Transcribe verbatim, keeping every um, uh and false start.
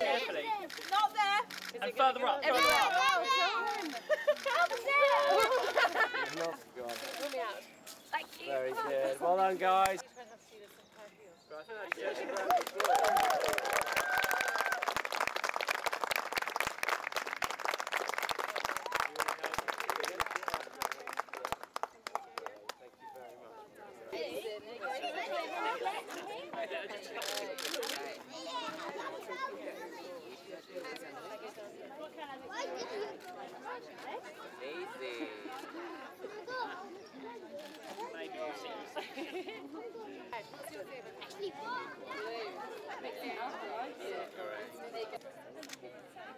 Carefully. Not there. And further up. Further up. Thank you. Very good. Well done, guys. Actually,